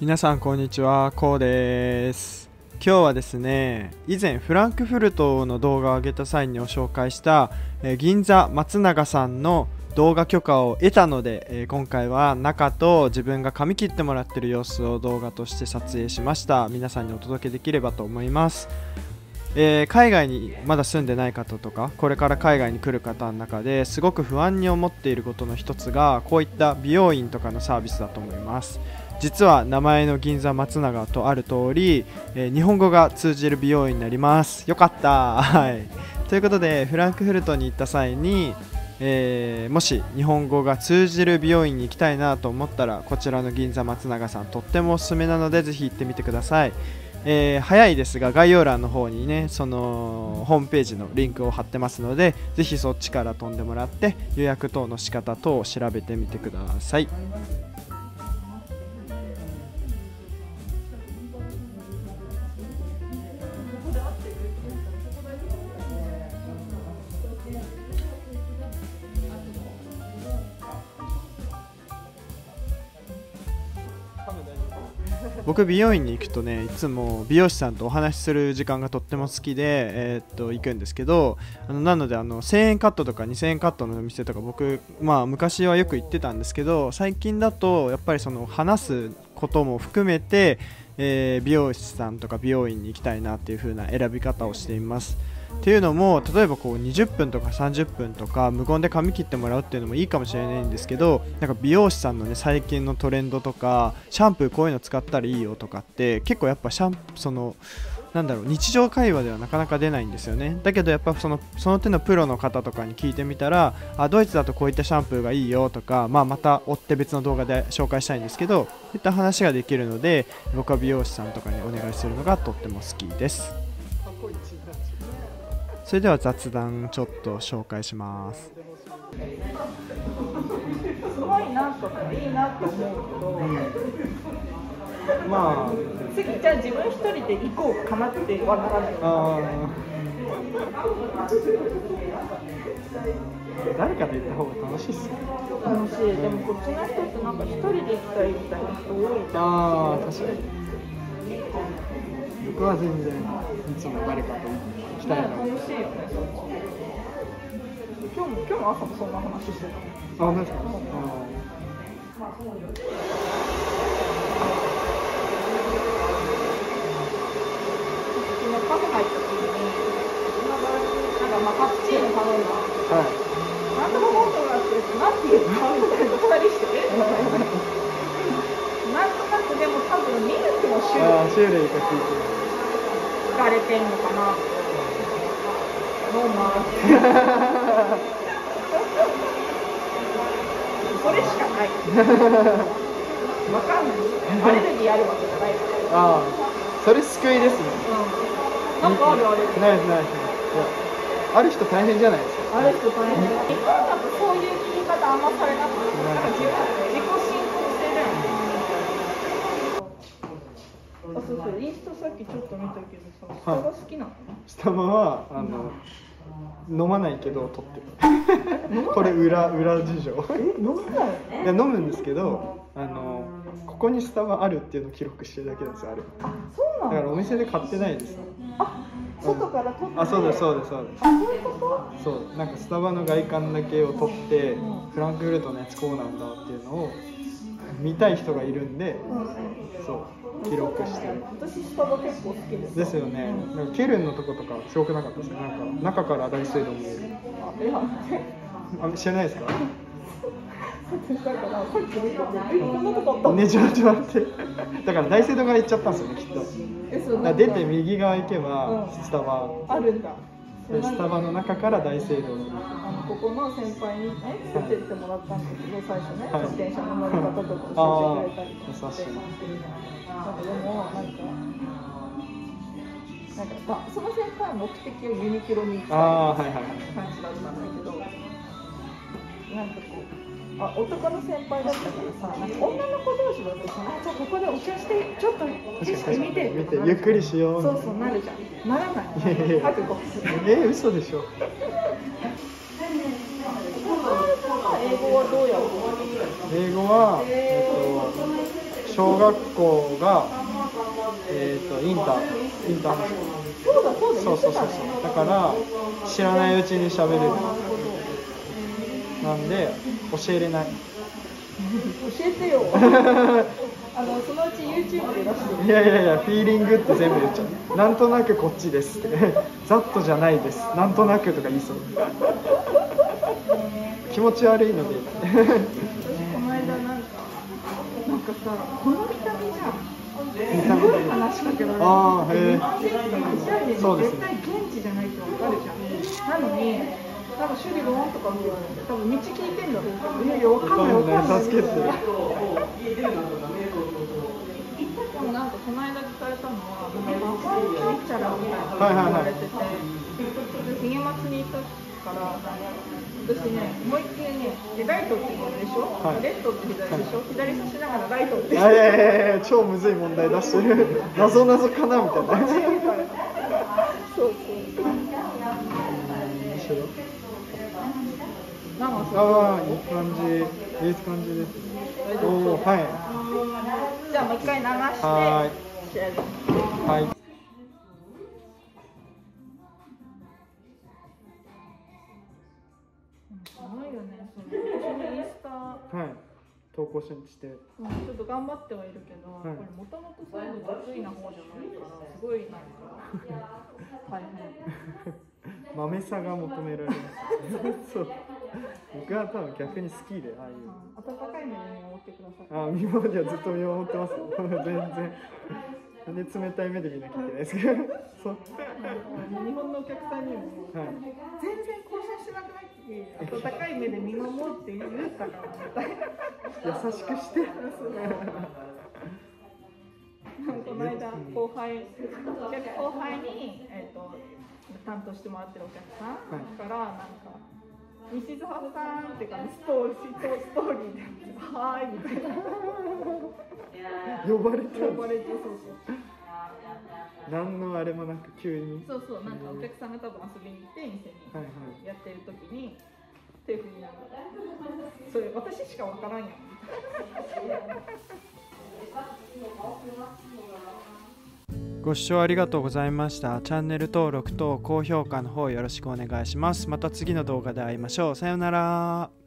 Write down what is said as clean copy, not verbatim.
皆さんこんにちは、こうです。今日はですね、以前フランクフルトの動画を上げた際にご紹介した銀座松永さんの動画許可を得たので、今回は中と自分が髪切ってもらってる様子を動画として撮影しました。皆さんにお届けできればと思います。海外にまだ住んでない方とか、これから海外に来る方の中ですごく不安に思っていることの一つが、こういった美容院とかのサービスだと思います。実は名前の銀座松永とある通り、日本語が通じる美容院になります。よかったということで、フランクフルトに行った際に、もし日本語が通じる美容院に行きたいなと思ったら、こちらの銀座松永さんとってもおすすめなので、ぜひ行ってみてください。早いですが概要欄の方にね、そのホームページのリンクを貼ってますので、ぜひそっちから飛んでもらって予約等の仕方等を調べてみてください。僕、美容院に行くとね、いつも美容師さんとお話しする時間がとっても好きで、行くんですけど、なので1000円カットとか2000円カットのお店とか、僕、昔はよく行ってたんですけど、最近だとやっぱりその話すことも含めて、美容師さんとか美容院に行きたいなっていう風な選び方をしています。っていうのも、例えばこう20分とか30分とか無言で髪切ってもらうっていうのもいいかもしれないんですけど、なんか美容師さんのね、最近のトレンドとか、シャンプーこういうの使ったらいいよとかって、結構やっぱそのなんだろう、日常会話ではなかなか出ないんですよね。だけどやっぱその手のプロの方とかに聞いてみたら、ドイツだとこういったシャンプーがいいよとか、また追って別の動画で紹介したいんですけど、そういった話ができるので、僕は美容師さんとかにお願いするのがとっても好きです。それでは雑談ちょっと紹介します。すごいなとかいいなと思うけど、次じゃあ自分一人で行こうかなってわからない。誰かと行った方が楽しいっすね。楽しい。でもこっちの人ってなんか一人で行きたいみたいな人多い。ああ、確かに。僕は全然いつも誰かと行きたいな。楽しいよね。今日も朝もそんな話してた。あ、なんか。カフェ入った時に、なんかカプチーノ頼んだ。なんでもモートがあってると、なんていうかみたいな2人してる。なんとなくでも多分ミルクの種類が聞かれてんのかな。ノーマーそれしかない。わかんない。アレルギーあるわけじゃないから。ああ、それ救いですね。なんかあるあれ。ない。ある人大変じゃないですか。ある人大変。日本だとそういう聞き方あんまされなくて、なんか自己信仰してる。あ、そうインスタさっきちょっと見たけどさ、スタバ好きなの？スタバは飲まないけど撮ってる。これ裏事情。飲まない？いや飲むんですけど、ここにスタバあるっていうのを記録してるだけなんですよ。あれ。あ、そうなんだ。だからお店で買ってないです。あ、外から撮って。あ、そうです。あ、そういうこと？そう、なんかスタバの外観だけを撮って、フランクフルトのやつこうなんだっていうのを見たい人がいるんで、そう記録してる。私スタバ結構好きです。ですよね。なんかケルンのとことかすごくなかったですね。なんか中から大水道見える。あ、知らないですか？ね、ちょっと待って。だから大聖堂が行っちゃったんですよね、きっと。出て右側行けばスタバあるんだ。スタバの中から大聖堂に。ここの先輩に連れてってもらったんですけど、最初ね、自転車の乗り方とか教えてくれたりとかして。でもなんかその先輩は目的をユニクロに行きたい感じだったんだけど、なんかこう。あ、男の先輩だったからさ、女の子同士だとさ、じゃあここでお茶して、ちょっと景色見てってゆっくりしよう。そうなるじゃん。ならない。覚悟。嘘でしょ。英語はどうやるの？英語は、小学校がインターハイスクール。そうだから知らないうちに喋れる。なんで教えれない。教えてよ。そのうち YouTube で出して。いやいやいや、フィーリングって全部言っちゃう。なんとなくこっちですって。ざっとじゃないです。なんとなくとか言いそう。気持ち悪いので。この間なんかさ、この見た目じゃん。すごい話しかけられる。ああ、へえ。日本人とか一人で絶対現地じゃないと分かるじゃん。なのに、多分修理ローンとかも多分道聞いてんだろ。いやいや、分かんない分かんない。助けて。でもなんかこの間聞かれたのは、若いキャッチャーみたいなの言われてて、ひげまつにいたから、私ね、もう一回ね、ライトって左でしょ、レッドって左でしょ、左差しながらライトって。いやいやいや、超むずい問題出してる。なぞなぞかなみたいな。そうそう。一緒だ。ああ、いい感じ。いい感じです。おお、はい。じゃあもう一回流して。はい。投稿して、ちょっと頑張ってはいるけど、これもともとそういうの得意な方じゃないから、すごいなんか大変。豆さが求められます。そう。僕は多分逆に好きで、ああいう。温かい目で見守ってください。ああ、見守りはずっと見守ってます。全然。なんで冷たい目で見なきゃいけないですけど。そう。日本のお客さんにも、全然交渉してなくないっていう、温かい目で見守って言うたからみたいな。優しくして。この間後輩に担当してもらってるお客さんからなんか西津ハブさんってかストーリーではーいみたいな。呼ばれてそう。何のあれもなく急に。そうそう、なんかお客さんが多分遊びに行って店にやってる時に。手振りながらそれ私しかわからんやん。ご視聴ありがとうございました。チャンネル登録と高評価の方よろしくお願いします。また次の動画で会いましょう。さようなら。